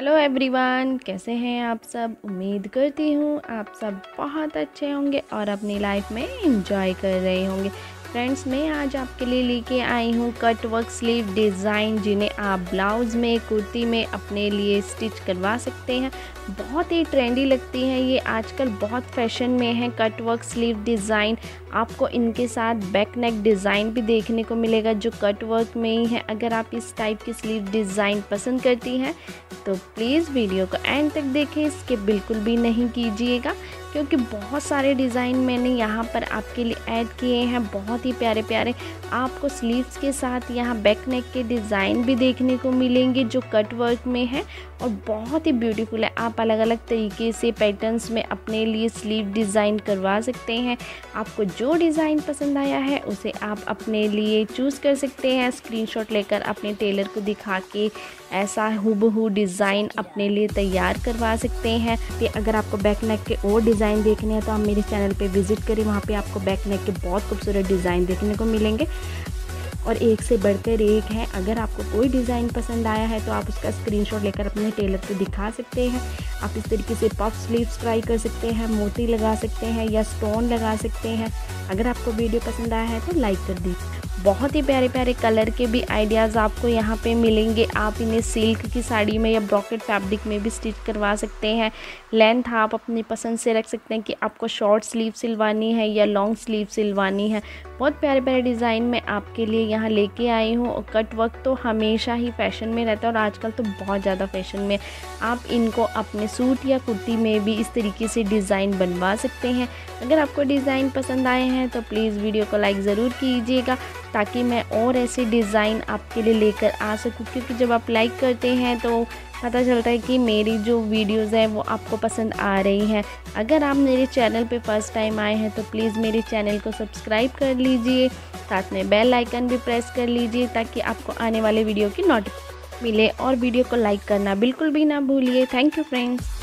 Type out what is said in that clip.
Hello everyone, कैसे हैं आप सब। उम्मीद करती हूँ आप सब बहुत अच्छे होंगे और अपनी लाइफ में एंजॉय कर रहे होंगे। फ्रेंड्स, मैं आज आपके लिए लेके आई हूँ कट वर्क स्लीव डिज़ाइन, जिन्हें आप ब्लाउज़ में, कुर्ती में अपने लिए स्टिच करवा सकते हैं। बहुत ही ट्रेंडी लगती है ये, आजकल बहुत फैशन में है कट वर्क स्लीव डिज़ाइन। आपको इनके साथ बैक नेक डिज़ाइन भी देखने को मिलेगा जो कट वर्क में ही है। अगर आप इस टाइप की स्लीव डिज़ाइन पसंद करती हैं तो प्लीज़ वीडियो को एंड तक देखें, इसके बिल्कुल भी नहीं कीजिएगा, क्योंकि बहुत सारे डिज़ाइन मैंने यहाँ पर आपके लिए ऐड किए हैं, बहुत ही प्यारे प्यारे। आपको स्लीव्स के साथ यहाँ बैक नेक के डिज़ाइन भी देखने को मिलेंगे जो कट वर्क में है और बहुत ही ब्यूटीफुल है। आप अलग अलग तरीके से पैटर्न्स में अपने लिए स्लीव डिज़ाइन करवा सकते हैं। आपको जो डिज़ाइन पसंद आया है उसे आप अपने लिए चूज़ कर सकते हैं, स्क्रीनशॉट लेकर अपने टेलर को दिखा के ऐसा हूबहू डिज़ाइन अपने लिए तैयार करवा सकते हैं। कि अगर आपको बैक नेक के और डिज़ाइन देखने हैं तो आप मेरे चैनल पे विजिट करें, वहाँ पे आपको बैक नेक के बहुत खूबसूरत डिज़ाइन देखने को मिलेंगे और एक से बढ़कर एक है। अगर आपको कोई डिज़ाइन पसंद आया है तो आप उसका स्क्रीनशॉट लेकर अपने टेलर को दिखा सकते हैं। आप इस तरीके से पफ स्लीव्स ट्राई कर सकते हैं, मोती लगा सकते हैं या स्टोन लगा सकते हैं। अगर आपको वीडियो पसंद आया है तो लाइक कर दीजिए। बहुत ही प्यारे प्यारे कलर के भी आइडियाज़ आपको यहाँ पे मिलेंगे। आप इन्हें सिल्क की साड़ी में या ब्रॉकेट फैब्रिक में भी स्टिच करवा सकते हैं। लेंथ आप अपनी पसंद से रख सकते हैं कि आपको शॉर्ट स्लीव सिलवानी है या लॉन्ग स्लीव सिलवानी है। बहुत प्यारे प्यारे डिज़ाइन मैं आपके लिए यहाँ लेके आई हूँ। और कट वर्क तो हमेशा ही फैशन में रहता है और आजकल तो बहुत ज़्यादा फैशन में। आप इनको अपने सूट या कुर्ती में भी इस तरीके से डिज़ाइन बनवा सकते हैं। अगर आपको डिज़ाइन पसंद आए हैं तो प्लीज़ वीडियो को लाइक ज़रूर कीजिएगा ताकि मैं और ऐसे डिज़ाइन आपके लिए लेकर आ सकूं, क्योंकि जब आप लाइक करते हैं तो पता चलता है कि मेरी जो वीडियोज़ हैं वो आपको पसंद आ रही हैं। अगर आप मेरे चैनल पे फर्स्ट टाइम आए हैं तो प्लीज़ मेरे चैनल को सब्सक्राइब कर लीजिए, साथ में बेल आइकन भी प्रेस कर लीजिए ताकि आपको आने वाले वीडियो की नोटिफिकेशन मिले। और वीडियो को लाइक करना बिल्कुल भी ना भूलिए। Thank you friends.